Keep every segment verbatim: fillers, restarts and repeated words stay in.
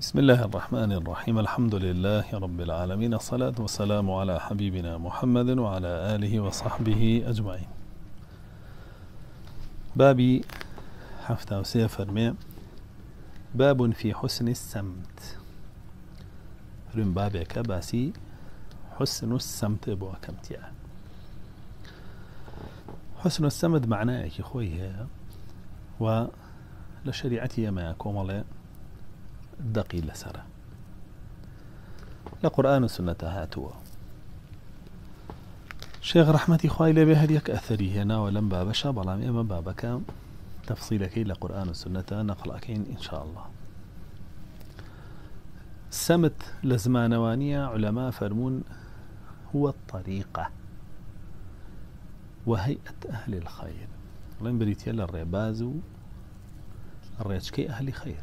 بسم الله الرحمن الرحيم. الحمد لله رب العالمين، الصلاة والسلام على حبيبنا محمد وعلى آله وصحبه أجمعين. بابي حفتة وسيفر باب في حسن السمت. رم بابي كباسي حسن السمت أبو كمتيع. حسن السمت معناه يا خويا ولشريعتي ما يكون الله دقي لسرى لقرآن سنة هاتوا شيخ رحمتي خويلة بهديك أثري هنا ولم بابشا بلام إما بابك تفصيلك لقرآن سنة نقرأك إن شاء الله. سمت لزمانوانية علماء فرمون هو الطريقة وهيئة أهل الخير. لم بريت يلا الربازو الريتشكي أهل خير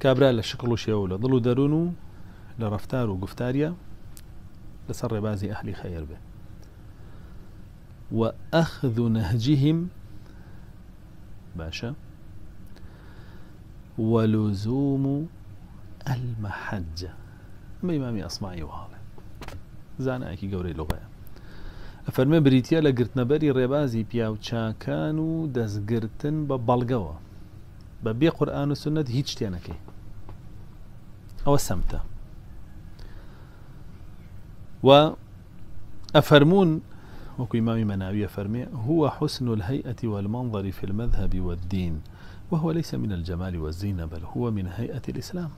كابرا للشكل وشيوله ضلوا دارونو لرفتار وقفتاريا لسر بازي أهلي خير به وأخذ نهجهم باشا ولزوم المحجة. أما إمامي أصمعي وهذا زعنا أكي قوري لغة أفرمي بريتيا لقرتنا بري ريبازي بياو تشاكانو دزقرتن ببالقوا ببي قرآن وسنة هيج تيانكي أو السمتة وأفرمون وكو إمامي مناوي أفرمي هو حسن الهيئة والمنظر في المذهب والدين، وهو ليس من الجمال والزينة بل هو من هيئة الإسلام.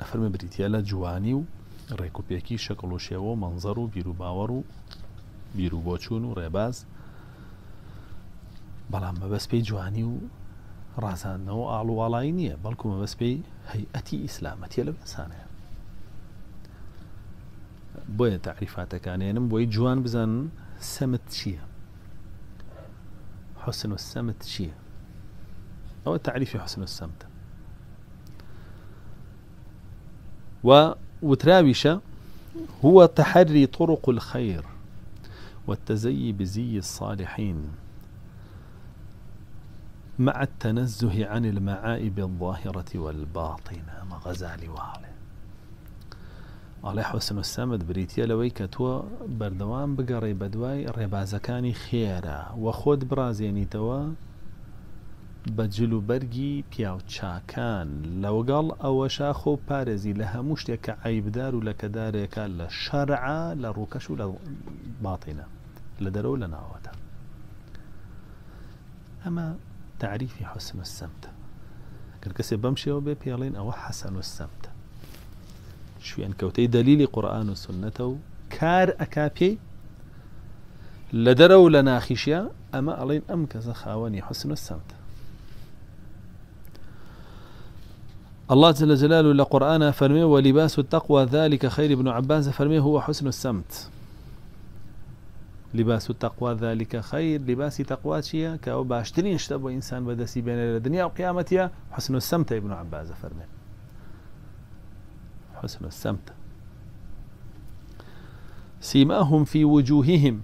أفرمي بريتيالا جوانيو ريكو بيكي شكلو شيو منظرو بيرو باورو بيرو بوچونو ريباز بلام ما بس بي جواني و رازان و أعلو والاينية بلكو ما بس بي هيئتي إسلامتي لبنسانة بوية تعريفاتك عنينم بوية جوان بزن سمت شيء حسن السمت شيء أو تعريف حسن السمت و وتراويشة هو تحري طرق الخير والتزي بزي الصالحين مع التنزه عن المعائب الظاهرة والباطنة. ما غزالي وعلي علي حسن السمد بريتيا لويك تو بردوان بقري بدواي ربازكاني خيرا وخود برازيني توا بجلو برقي بياو تشاكان لو قال او شاخو بارزي لها مشتك عيب دار لك دارك للشرع للركش للباطنة لدرو لناوتا. اما تعريفي حسن السمت كركسي بمشي وبيبيالين او حسن السمت شو ان كوتي دليل قرآن وسنته كار اكابي لدرو لناخشيا. اما الين امكز خاوني حسن السمت. الله جل جلاله لقرآن فرمي ولباس التقوى ذلك خير. ابن عباس فرمي هو حسن السمت. لباس التقوى ذلك خير، لباس تقواتشيا كاو باشترين اشتبوا انسان بدسي بين الدنيا وقيامتها حسن السمت. ابن عباس فرمي حسن السمت سيماهم في وجوههم.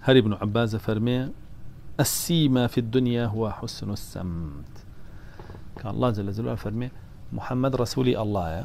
هل ابن عباس فرمي السيما في الدنيا هو حسن السمت. كان الله جل جلاله فرمي محمد رسولي الله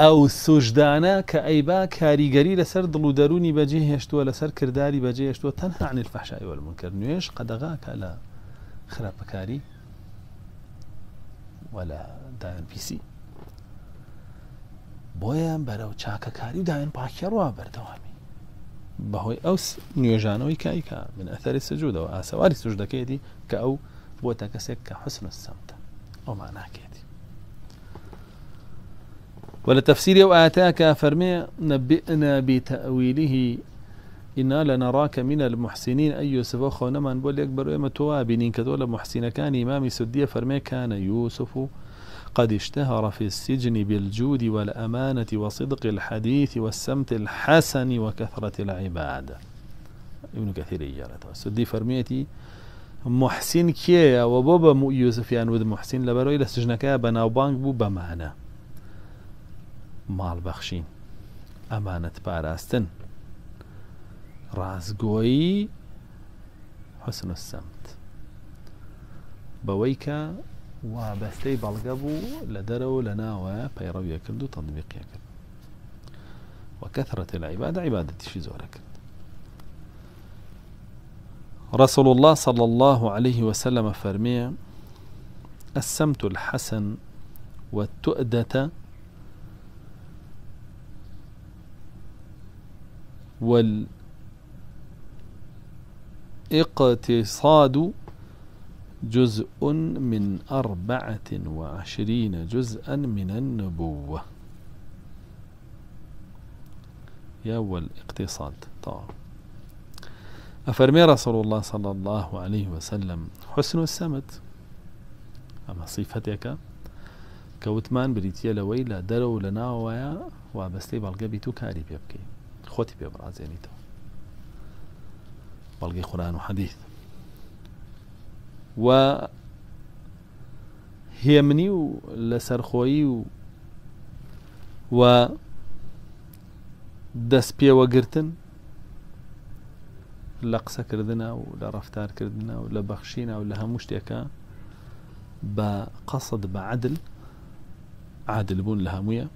او سجدانا كأيبا كاريغري لسر دلو داروني بجيه يشتوى لسر كرداري بجيه يشتوى تنهى عن الفحشاء والمنكر. نويش قدغاك لا خرابكاري ولا داين بيسي بويان برو تشاككاري وداين باكير وابردوامي بهوي اوس نويجانوي كايكا من اثر السجود واسواري السجدة كيدي كاو بوتاكسك كحسن السمت او معناه كيدي. ولتفسير وآتاك فرمي نبئنا بتأويله إنا لنراك من المحسنين أي يوسف أخو نمان بولي أكبر إما توابنين كذولا محسن كان إمام سدية فرمي كان يوسف قد اشتهر في السجن بالجود والأمانة وصدق الحديث والسمت الحسن وكثرة العبادة. ابن كثير إجارة سدية فرميتي محسن كيا وبابا يوسف يعني ود محسن لبرو إلى سجنكا بناو بانك بو بمعنى مال بخشين أمانة باراستن رازگۆیی حسن السمت بەوەی کە وابەستەی بەڵگە بوو لە دەرەوە لە ناوە پەیڕەویە کرد و تەطبیقیە کرد وەکەثرەت العیبادە عیبادەتیشی زۆرە کرد. رسول الله صلى الله عليه وسلم فەرمێ السمت الحسن والتؤدة وال اقتصاد جزء من أربعة وعشرين جزءا من النبوة. يا أول اقتصاد طبعا أفرمي رسول الله صلى الله عليه وسلم حسن السمت أما صفتك كوتمان بريتيا لويلة درو لنا ويا وابستي بالقبيتو كاري بيبكي خوتي بيبرازينيتو بلغي قرآن وحديث و هي منيو لسرخوي و دسبيا وقرتن لقصة كردنا ولا رفتار كردنا ولا بخشينا ولا هموشتيكا بقصد بعدل عادل بون لهموية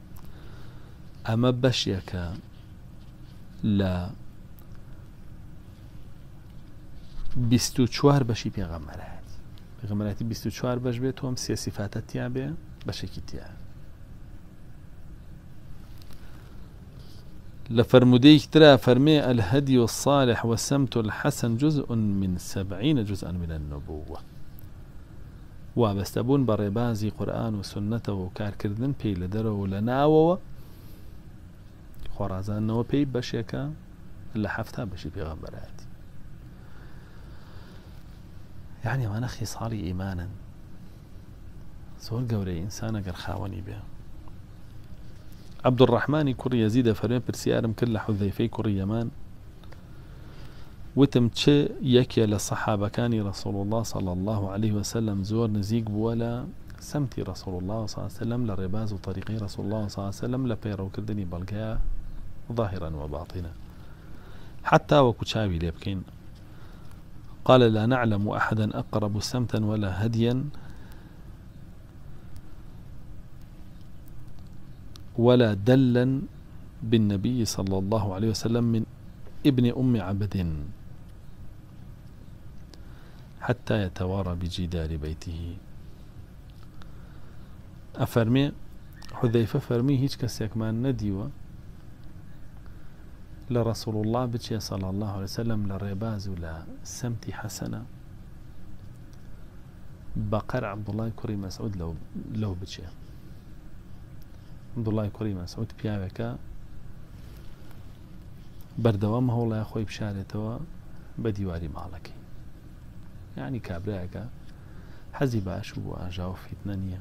أما بشيكا لا بیست و چوار بشی پیغمبر هست پیغمبراتی بیست و چوار بش به تو هم سی صفاتت تیابه بشکی تیابه لفرموده اکترا فرمی الهدی الصالح والسمت الحسن جزء من سبعين جزءا من النبوة وابستبون بر بعضی قرآن و سنت و کار کردن پی لدر و لناو و خورازان و پی بشی که لحفته بشی پیغمبر هست يعني وانا خصالي ايمانا سؤال قوري انسان اگر خاوني بها عبد الرحمن كوري يزيد فرمي برسيارم كل حذيفي كوري يمان وتم تشي يكي للصحابة كاني رسول الله صلى الله عليه وسلم زور نزيق بولا سمتي رسول الله صلى الله عليه وسلم لرباز وطريقي رسول الله صلى الله عليه وسلم لبيرو كردني بلقاها ظاهرا وباطنا حتى وكتشاوي ليبكين قال لا نعلم أحدا أقرب سمتا ولا هديا ولا دلا بالنبي صلى الله عليه وسلم من ابن أم عبد حتى يتوارى بجدار بيته. أفرمي حذيفة فرمي هيج كسيك مان نديوة لرسول الله بچه صلى الله عليه وسلم لرباز ولا سمت حسنة بقر عبد الله كريم مسعود لو لو بچه عبد الله كريم مسعود بياوكا بردوام هولا يا خوي بشارتوا بديواري مالكي يعني كابراكا حزب اشو اجاو فتنانية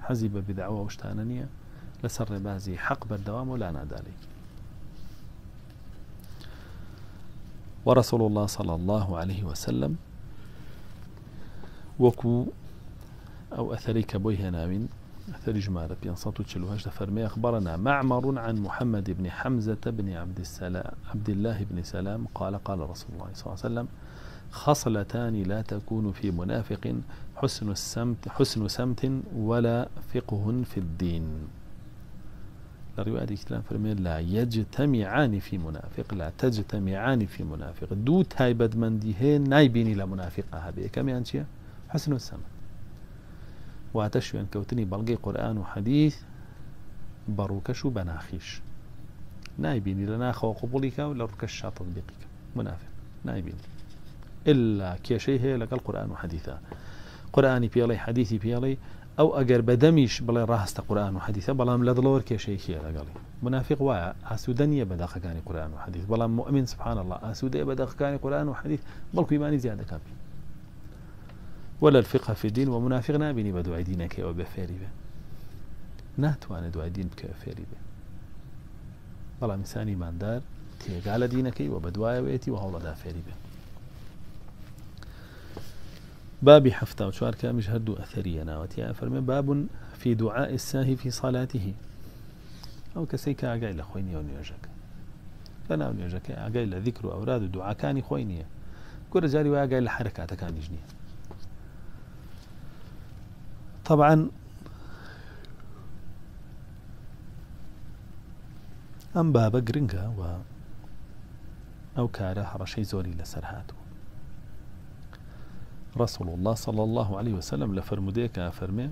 حزب بدعوة وشتانانية لسر ربازي حق بردوام ولا ناداليك. ورسول الله صلى الله عليه وسلم وكو أو أثريك بويه نامين أثري جمارة بينصاتو تشلوهاش فرمي أخبرنا معمر عن محمد بن حمزة بن عبد السلام عبد الله بن سلام قال قال رسول الله صلى الله عليه وسلم خصلتان لا تكون في منافق حسن السمت حسن سمت ولا فقه في الدين. الرواية دي كلام فرمي لا يجتمعان في منافق لا تجتمعان في منافق دو تاي بدمن ديه نايبيني لمنافقها بيه كم يعني شيء حسن السمت واتشو ان كوتني بلقي قرآن وحديث بروكش وبناخيش نايبيني لناخ وقبولك ولا ركش تطبيقك منافق نايبيني إلا كشيء لك القرآن وحديثا قرآني بيالي حديثي بيالي او اگر بدمیش بله راست قرآن و حدیثه بلام لذلور که شیخیه لگالی منافق وای آسودنیه بداخل کانی قرآن و حدیث بلام مؤمن سبحان الله آسوده بداخل کانی قرآن و حدیث بلکه ایمانی زیاده کابی ولا الفقه في الدين ومنافق نابني بدوعي دينك او بفاري به ناتوان دوعي دينك بفاري به بلام انسان ایمان دار تیگال دینکی و بدوای ویتی و هول دافری به باب حفته وشوار كامش هردو أثرية ناوتي فرمي باب في دعاء الساهي في صلاته أو كسيك أقايل خويني ونيوجك فأنا ونيوجك أقايل ذكر أوراد الدعاء كاني خويني كل رجالي وأقايل حركات كان يجني طبعا أم بابا قرنقا و أو كاره حرشي زوري لسرهاته رسول الله صلى الله عليه وسلم لفرموديك فرمي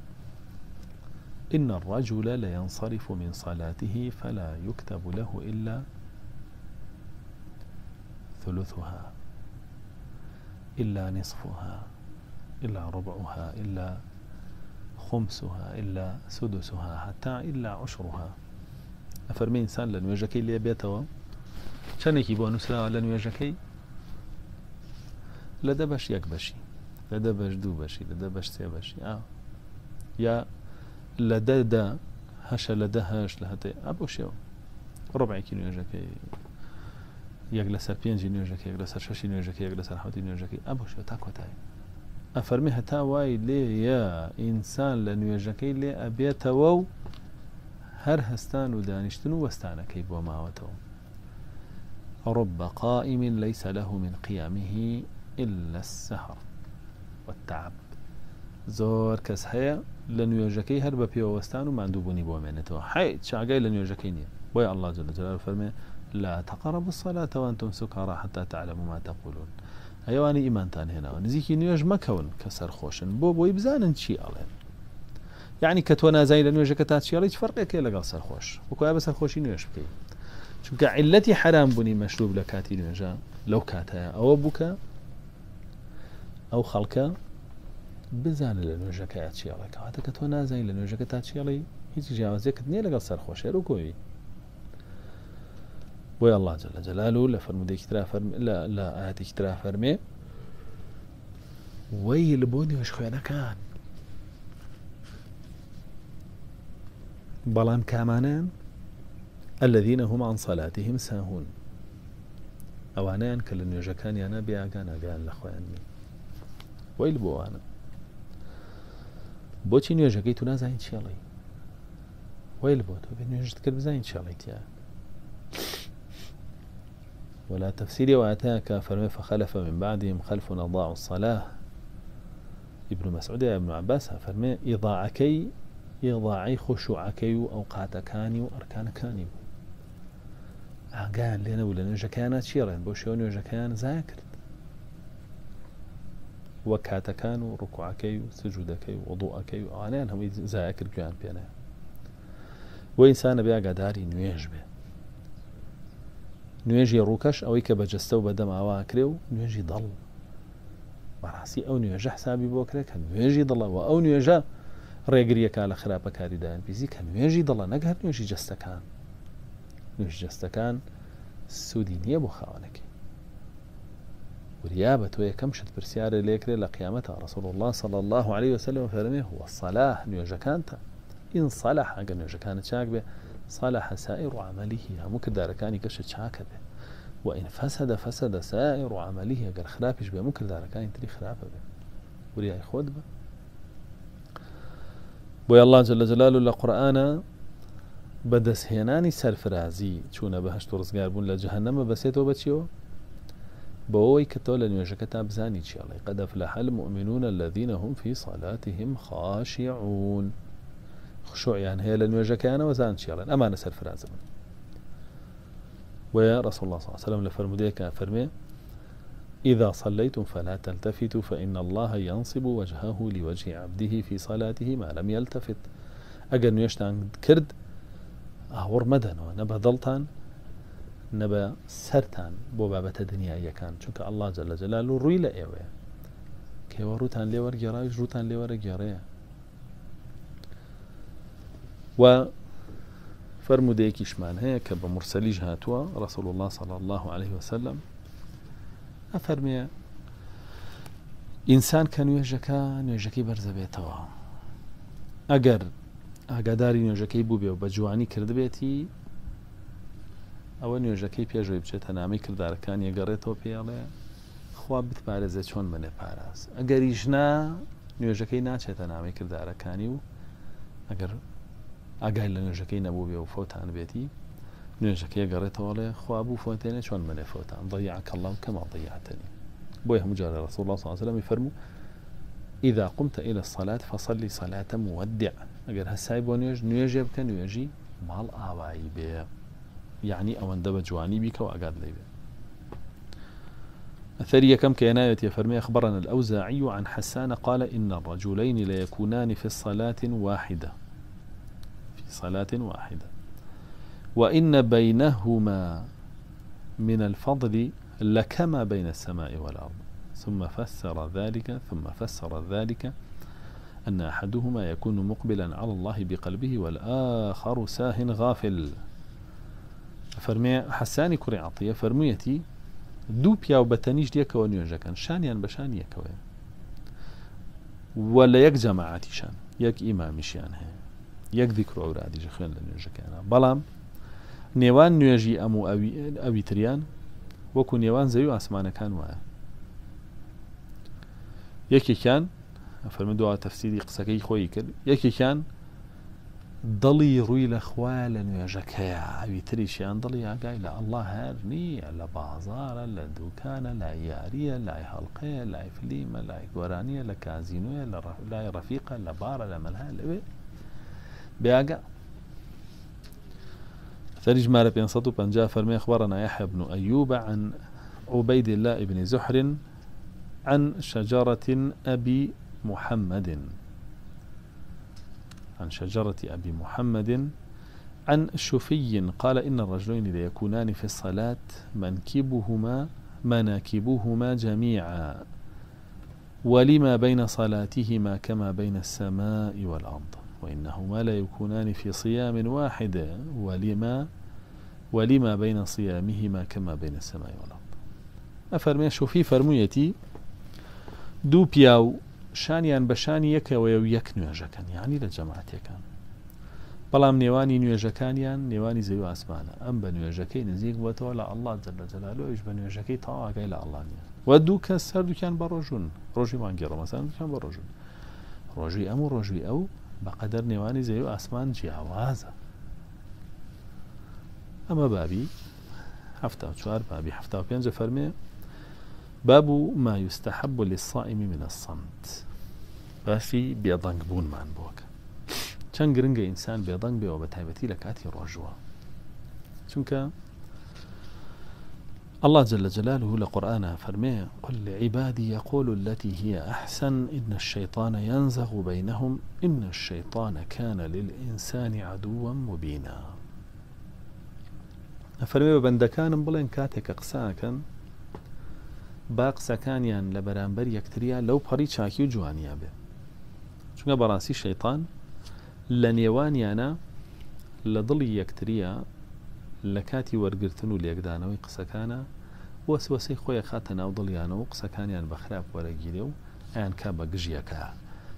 إن الرجل لينصرف من صلاته فلا يكتب له إلا ثلثها إلا نصفها إلا ربعها إلا خمسها إلا سدسها حتى إلا عشرها أفرمي إنسان لن يجكي ليبيته شانكي بونسلا لن يجكي لدبش يكبشي لدى باش دو باشي لدى باش سي باشي اه يا لدى دا هشا لدى هاش لهاتي ابو شيو ربع كيلو يجاكي يجلس بينجي نيوجاكي يجلس شاشي نيوجاكي يجلس حوتي نيوجاكي ابو شيو تاكو تاي افرمي هتا واي لي يا انسان لنيوجاكي لي ابي تاو هر هستان ودانشتن وستانكي بو ماوتو رب قائم ليس له من قيامه الا السهر والتعب زور كس هيا لنيوجكي هرب بيو وستان وما اندوبوني بو معناتها حي شاقاي لنيوجكيني ويا الله جل جلاله فرمي لا تقربوا الصلاة وانتم سكارى حتى تعلموا ما تقولون ايواني ايمان تان هنا نزيكي نيوج مكون كسر خوشن بو بو يبزانن شي الله يعني كتونا زي لنيوجكتات شي ريج فرق كي لقى سر خوش وكو بس خوشي نيوج بكي شوف علتي حرام بني مشروب لكاتي نيوجا لو كاتها او بوكا او خلقه بزانه لنوجكات شيله كاتك تونا زين لنوجكات شيله هيك جوازك دني لقى صار خوش ركوي ويا الله جل جلاله لفرموديك ترى فرم لا لا هاتيك ترى فرمي ويل بوني وش خوينا كان بلان كامانان الذين هم عن صلاتهم ساهون اوانان كلنوجكان يا نبي اغانا قال لاخواني ويل بوانا بوتي نيوجكي تونا زين شالي ويل بوتو بنيوجك زين شالي تيا ولا تفسير واتاك فرمي فخلف من بعدهم خلف اضاعوا الصلاة ابن مسعود يا ابن عباس فرمي اضاعكي اضاعي خشوعكي واوقاتكاني واركانكاني قال لنا ولا نيوجكانات شيرين بوشيو نيوجكان ذاكر وكاتكان وركوعكي وسجودكي ووضوءكي وعنان هم زاكر جوان بينا وإنسان بيا قداري نويج به نويج يروكش أو يكب جستو بدم عواكريو نويج يضل براسي أو نويج حسابي بوكريك نويج يضل وأو نويج ريقريك على خرابة كاري داين بيزيك نويج يضل نقهر نويج جستكان نويج جستكان سودينية بخاونكي وريابة ويا كم شت برسيار ليكري لقيامتها رسول الله صلى الله عليه وسلم فرمي هو الصلاة نيوجا كانت إن صلح أجا نيوجا كانت شاكبة صلح سائر عمله ممكن داركاني كشت شاكبة وإن فسد فسد سائر عمله أجا خرابش بها ممكن داركاني تري خرابة وريا يخود بها ويا الله جل جلاله لقرآن بدس هناني سرفرازي شونا بهشت ورزقار بون لجهنم بسيتو بتشيو بوي كتول نيوجكتا بزاني تشيلي قد أفلح المؤمنون الذين هم في صلاتهم خاشعون خشوع يعني هي لنيوجكانا وزان تشيلي أما نسال فرازا ويا رسول الله صلى الله عليه وسلم لفرموديك فرمي إذا صليتم فلا تلتفتوا فإن الله ينصب وجهه لوجه عبده في صلاته ما لم يلتفت أجل نيوجتان كرد أهور مدن ونبه ضلطان نبا سرتان بو بابت الدنيا يكان چونك الله جل جلاله روي لا ايوه كي وروتان لي ورغيراي جروتان لي ورغيراي و فرمودەیەکیشمان هەیە کە بە مرسەلیش هاتووە رسول الله صلی الله عليه وسلم ئەفەرمێ ئینسان کە نوێژەکە نوێژەکەی بەرزە بێتەوە ئەگەر ئاگاداری نوێژەکەی بوو بێ و بە جوانی کردبێتی ئەوە نوێژەکەی پێشەوەی بچێتە نامی کردارەکان یەگەڕێتەوە پێڵێ خوا بتپارێزە چۆن منێ پاراز ئەگەریژنا نوێژەکەی ناچێتە نامی کردارەکانی و ئەگەر ئاگای لە نوێژەکەی نەبوو بێ و فۆتان بێتی نوێژەکەی گەڕێتەوەڵێ خوابوو فۆتێنە چۆن منێ فۆتان ضەیعەکە الله کەما ضەیعتنی بۆی هەموو جارە رسول الله صلی الله عليه وسلم فەرموو ئیذا قمت إلى الصلاة فصلي صلاة مودع ئەگەر هەسای بۆ نوێژ نوێژێ بکە نوێژی ماڵ ئاوایی بێ یعنی ئەوەندە بە جوانی بیکە و ئاگات لێ بێ. أثري كم كيناية فرمي أخبرنا الأوزاعي عن حسان قال إن الرجلين ليكونان في الصلاة واحدة صلاة واحدة وإن بينهما من الفضل لكما بين السماء والأرض ثم فسر ذلك ثم فسر ذلك أن أحدهما يكون مقبلا على الله بقلبه والآخر ساه غافل فرمي حساني كري عطية فرميتي دو بياو بتنيش ديك ونيوجا كان شانيا بشانيا كوي ولا يك جماعتي شان يك إمامي شان هي یەک دیکر و ئەورادیژە خوێن لە نوێژەکەیانە بەڵام نێوان نوێژی ئەم و ئەویتریان وەکو نێوان زەوی و ئاسمانەکان وایە یەکێکیان ئەفەرمە دووە تەفسیری قسەکەی خۆی کرد یەکێکیان دڵی ڕووی لە خوایە لە نوێژەکەیە ئەویتریشیان دڵی ئاگای لە ئەڵڵا هەر نییە لە بازارە لە دوکانە لای یاریە لای هەڵقەیە لای فلیمە لای گۆرانیە لە کازینۆیە لای ڕەفیقە لە بارە لە مەلها لەوێ بياقة ثريج مارب ينصتو بنجا فرمي أخبرنا يحيى بن أيوب عن عبيد الله بن زحر عن شجرة أبي محمد عن شجرة أبي محمد عن شفي قال إن الرجلين ليكونان في الصلاة منكبهما مناكبهما جميعا ولما بين صلاتهما كما بين السماء والأرض وإنهما لا يكونان في صيام واحد ولما ولما بين صيامهما كما بين السماء والأرض أفرمي شوفي فرميتي دو بياو شانيان بشاني يك ويو يك نواجكان يعني لجماعتكان بلام نيواني نواجكانيان نيواني زيو عسمانا أم بنواجكي نزيق وتولى الله جل جلاله ويش بنواجكي طاعة إلى الله ودو كسر دو كان بروجون روجي وانجيرو مثلا كان بروجون روجي أم روجي أو بقدر نيواني زيو أسمان جياوازة أما بابي حفتة وشوار بابي حفتة وبينج فرمي باب ما يستحب للصائم من الصمت باسي بيضنق بون مان بوك چن گرنگه إنسان بيضنق بيو بتايبتي لكاتي رجوة چونك الله جل جلاله لقرآنه فرميه قل لعبادي يقول التي هي أحسن إن الشيطان ينزغ بينهم إن الشيطان كان للإنسان عدوا مبينا فرميه بندكان بلين كاتك أقساكا باقساكانيا لبرانبر يكتريا لو بري شاكيو جوانيا به شنو براسي الشيطان لنيوانيانا لضلي يكتريا لكاتي ورقرتنو ليقدانوي قسكانا وسوسي خويا خاتنا وضليانو قسكانيان بخراب ورقيلو ان كابا قجيكا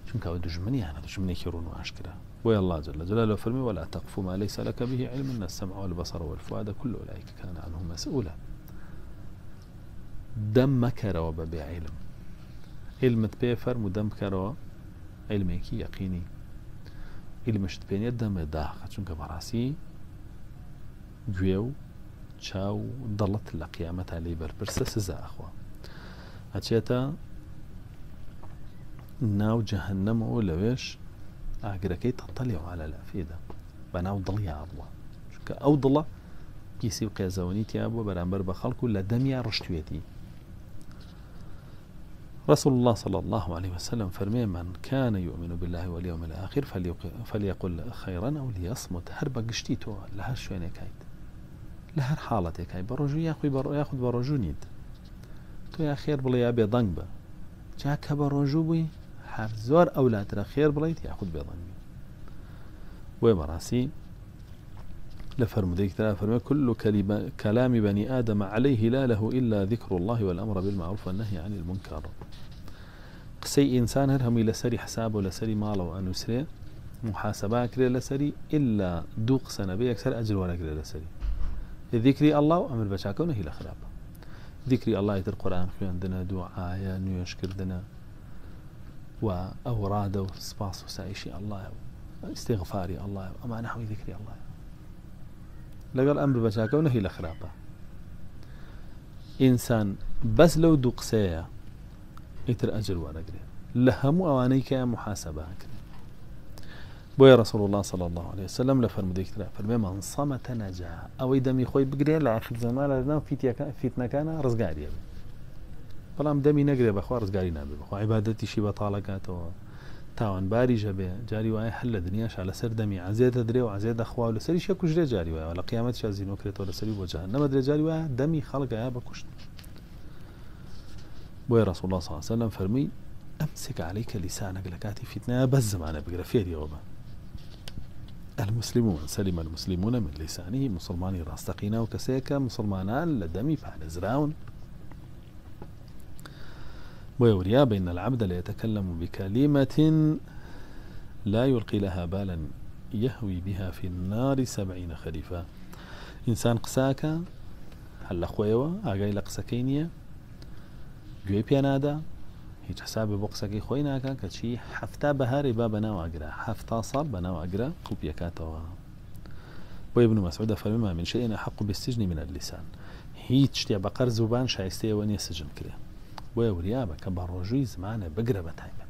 شنكا ودجمني انا دجمني كيرون واشكرا ويا الله جل جلاله فرمي ولا تقف ما ليس لك به علم ان السمع والبصر والفؤاد كل اولئك كان عنه مسؤولا دم مكروا ببيع علم علم تبيفر ودم كروا علمك يقيني علم شتبين يدم داخل شنكا براسي گوێو چاو دەڵت لە قیامەتە لێی بەرپرسە سزا ئەخوا ئەچێتە ناو جەهەنەمەوە لەوێش ئاگرەکەی تەتەلێوە لە لافێدا بە ناو دڵیا بووە چونکە ئەو دڵە پیسی و قێزەوەنی تیا بووە بەرامبەر بە خەڵکو لە دەمیا ڕشتوێتی رسول الله صلى الله عليه وسلم فرمي من كان يؤمن بالله واليوم الآخر فليقل خيرا أو ليصمت هر بقشتيتو لهر شوينة كايد لهر حالتي كايد برجو ياخد برجو نيد تو يا خير بلي يا بيضنقبة جاك برجو بي حر زور أولاد را خير بليت ياخد بيضنقبة وبراسي لفرم ديك تنافر كل كلام بني آدم عليه لا له إلا ذكر الله والأمر بالمعروف والنهي عن المنكر. قسي إنسان هرهمي لسري حسابه لسري ماله وأنسره محاسبة كري لسري إلا دوق سنة بيكسر أجر ولا كري لسري ذكري الله وأمر بشاكه ونهي لخراب. ذكري الله يتر القرآن خياندنا دعايا نيوشكردنا وأوراد وسباس وسائشي الله استغفاري الله أما نحوي ذكري الله لقال أمر بشاكه ونهي لخرابه. إنسان بس لو دوق سيا يتر أجر ولا كري لهمو أوانيك محاسبة كري. بوي رسول الله صلى الله عليه وسلم لفرم ديك ترى فرمي من صمت نجا او دمي خوي بقري لعخر زمان لنا فيتنا كان رزقاري بلام دمي نقري بخوا رزقاري نابي بخوا عبادتي شي بطالكات تاوان باري جبي جاري واي حل دنياش على سر دمي عزيت دري وعزيت اخوا ولا سري شكو جري جاري واي ولا قيامت شازين وكريت ولا سري وجهنم دري جاري واي دمي خلق يا بكوش. بوي رسول الله صلى الله عليه وسلم فرمي امسك عليك لسانك لكاتي فيتنا بس زمان بقرفير يوبا المسلمون سلم المسلمون من لسانه مسلماني راستقينا وكسيكا مسلمانان لدمي فعلزراون. ويوريا بين العبد ليتكلم بكلمة لا يلقي لها بالا يهوي بها في النار سبعين خريفا. إنسان قساكا هل خويوة أغايل قساكينيا جوي بيانادا هيج حسابي بوقسكي خويناكا كشي حفتا بهاري بابا ناو أقرا حفتا صار بناو أقرا قلبي كاتوا. وابن مسعود فرمى من شيء أحق بالسجن من اللسان هيج تشتي بقر زبان شايستي وني سجن كري ويوريابا كبروجي زمانه بقرا بتايبا.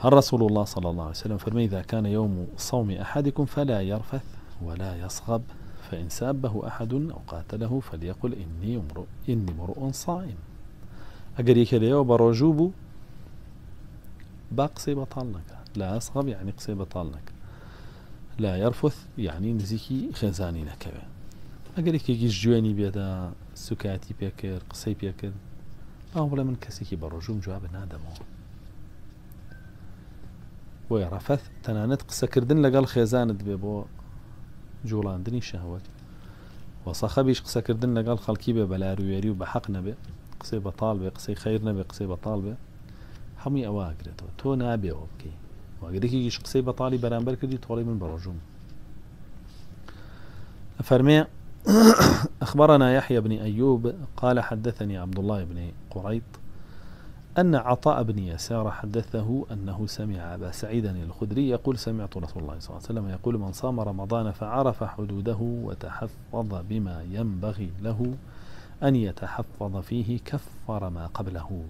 هل رسول الله صلى الله عليه وسلم فرمى إذا كان يوم صوم أحدكم فلا يرفث ولا يصغب فإن سابه أحد أو قاتله فليقل إني امرؤ إني امرؤ صائم. اگر يك ديو بروجوبو باقصي بطالك لا اصغب يعني قصي بطالك لا يرفث يعني نزيكي خزانينا كبه. اگر يك يجي جواني بيدا سكاتي بيكر قصي بيكر او بلا من كسيكي بروجوم جواب نادمو ويرفث تنانت قسكردن لقال خزانة بيبو جولاندني شهوات وصخبيش قسكردن لقال خلكي بلا رويري وبحقنا به قصي بطالبه قصي خير نبي قصي بطالبه حمي أواقره تو تو نابي وبكي وقديك يجيش قصي بطالي برامبر كردي طولي من براجوم. فرمي أخبرنا يحيى بن أيوب قال حدثني عبد الله بن قريط أن عطاء بن يسار حدثه أنه سمع أبا سعيد الخدري يقول سمعت رسول الله صلى الله عليه وسلم يقول من صام رمضان فعرف حدوده وتحفظ بما ينبغي له أن يتحفظ فيه كفر ما قبله.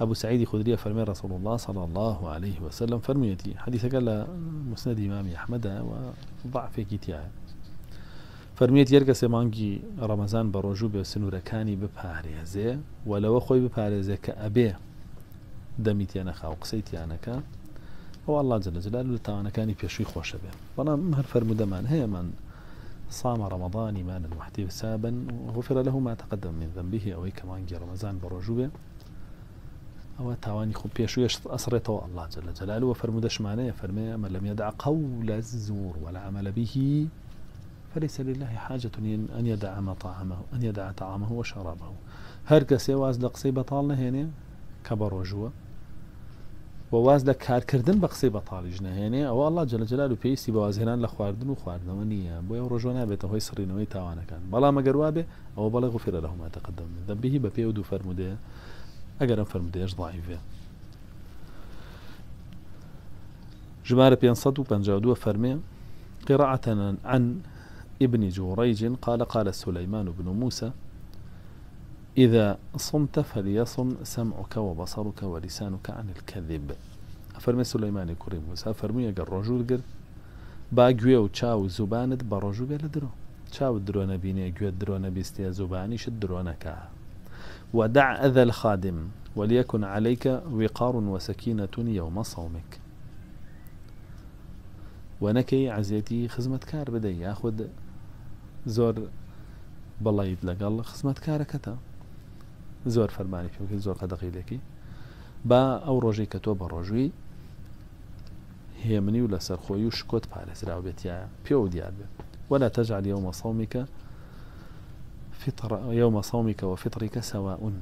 أبو سعيد خدري فرمي رسول الله صلى الله عليه وسلم فرميتي حديث قال مسند إمام أحمد وضعف كتيا فرميت يرجع سمانجي رمضان بروجوب السنور كاني بباريزة ولو خوي بباريزة كأبي دميتي أنا خاو قسيتي أنا كا والله جل جلاله تعالى كاني بيشوي خوش به وأنا مهر فرمو دمان هي من صام رمضان إيمانا واحتسابا وغفر له ما تقدم من ذنبه أو كمان جي رمضان برجوبة أو تاواني خب يشو أسرته الله جل جلاله وفرمودش معناه فرمي من لم يدع قول الزور ولا عمل به فليس لله حاجة أن يدع ما طعمه أن يدع طعامه وشرابه. هركسي وازد قصي بطالنا هنا كبرجوة ووازد كار كردن بقصي بطال جنهيني أو الله جل جلاله بيسي بوازهنان لخواردن وخواردن ونيا بويا ورجونا بيتا هوي سرينوي تاوانا كان بلا ما قروابه أو بلا غفر له ما تقدم من ذنبه ببيو دو فرموده أقرم فرمودهش ضعيفة. جمارة بينصد وبنجاودو فرمي قراءة عن ابن جوريج قال قال سليمان بن موسى إذا صمت فليصم سمعك وبصرك ولسانك عن الكذب. أفرمي سليمان كريم موسى أفرمي قال رجل قال باقوية وشاو زبانت برجو قال درو شاو درون بيني قوية درون بيستيا زباني شد درونك ودع أذى الخادم وليكن عليك وقار وسكينة يوم صومك. ونكي عزيتي خزمت كار بدي ياخد زور بالله يدلق الله خصمت كاركتا زور فرماني فيك زور قدقي لكي با او روجي كتو بروجي هي مني ولا سرخوي وشكوت بارس رابطيا بيو ديابة ولا تجعل يوم صومك فطر يوم صومك وفطرك سواء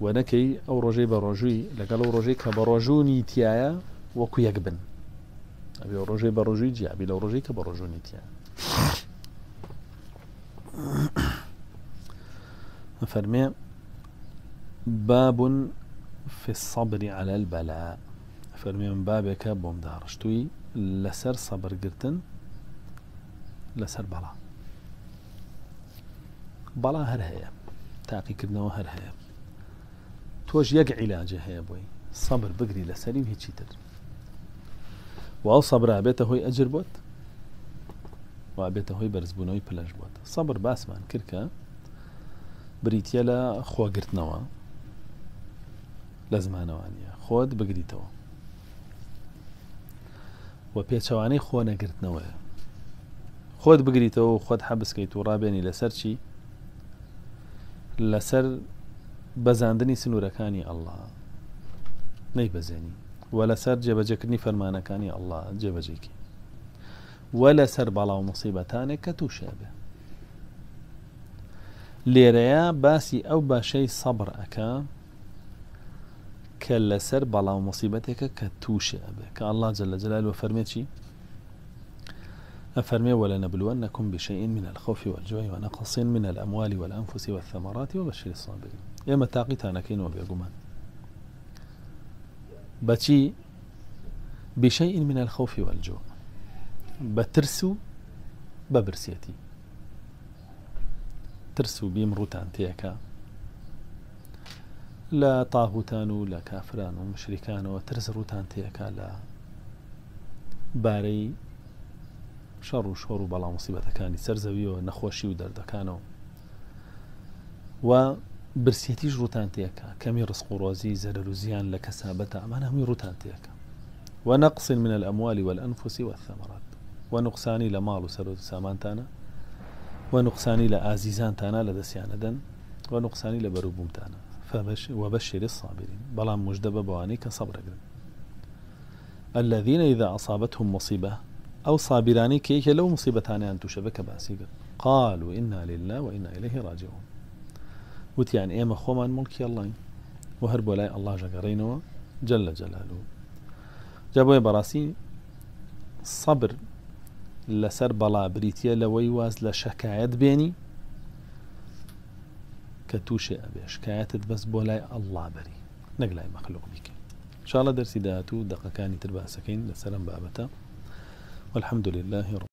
ونكي أو رجي برجي لقالوا رجيك برجوني تيايا وكو يقبن أبي رجي برجي جابي لو رجيك برجوني تيايا فرمي باب في الصبر على البلاء فرمي من بابك بوم دارشتوي لسر صبر قرتن لسر بلا بلا هرهية تاقي كدنا وهرهية توج يق علاجه هي بوي صبر بقري لسري وهي تشيتر واو صبر عبيته هوي أجر بوت وعبيته هوي برزبونوي بلاش بوت صبر باسمان كركا بريتيا لا خوا قرتنوا لازمانوانية خود بقريتوا وبيتشواني خوا نقرتنوا خود بقريتوا خود حبس كيتو رابيني لسر شي لسر بزاندني سنوركاني الله ني بزاني ولا سر جبجكني فرمانكاني الله جبجيكي ولا سر بلاو مصيبتانك توشابه ليريا باسي او باشي صبر اكا كلا سر بلاو مصيبتك كتوشابه كالله جل جلاله فرميتشي أفرمي ولنبلونكم بشيء من الخوف والجوع ونقص من الأموال والأنفس والثمرات وبشر الصابرين يا متاقيت أنا كين وبيقومان بشي بشيء من الخوف والجوع بترسو ببرسيتي ترسو بمروتان تيكا لا طاغوتان لا كافران ومشركان وترس روتان تيكا لا باري شر و شور و بلا مصيبتەکانی سەرزەویەوە نەخۆشی و دەردەکانەوە و برسیەتیش ڕووتان تێکا کەمی ڕزق و ڕۆزی زەرەر و زیان لە کەسابەتە ئەمانە هەمووی ڕووتان تێکا و نەقص من الأموال والأنفس والثمرات و نوقسانی لە ماڵ و سەر و سامانتانە و نوقسانی لە ئازیزانتانە لە دەستیانەدەن و نوقسانی لە بەرووبوومتانە وبشر الصابرین بەڵام موژدە بە بەوانەی کە سەبرەگرن الذين إذا أصابتهم مصيبة أو صابراني كيك لو مصيبتاني أن تشبك باسيقا قالوا إنا لله وإنا إليه راجعون وتيان إيما خوما ملك الله وهرب ولاي الله جقرينه جل جلاله جابوا براسي صبر لسر بلا بريتيا لويواز لشكايات بيني كتوشي أبي شكايات بس بولاي الله بري نقلاي مخلوق بك إن شاء الله درسي داتو دقا كاني تربع سكين لسلام بابتا والحمد لله رب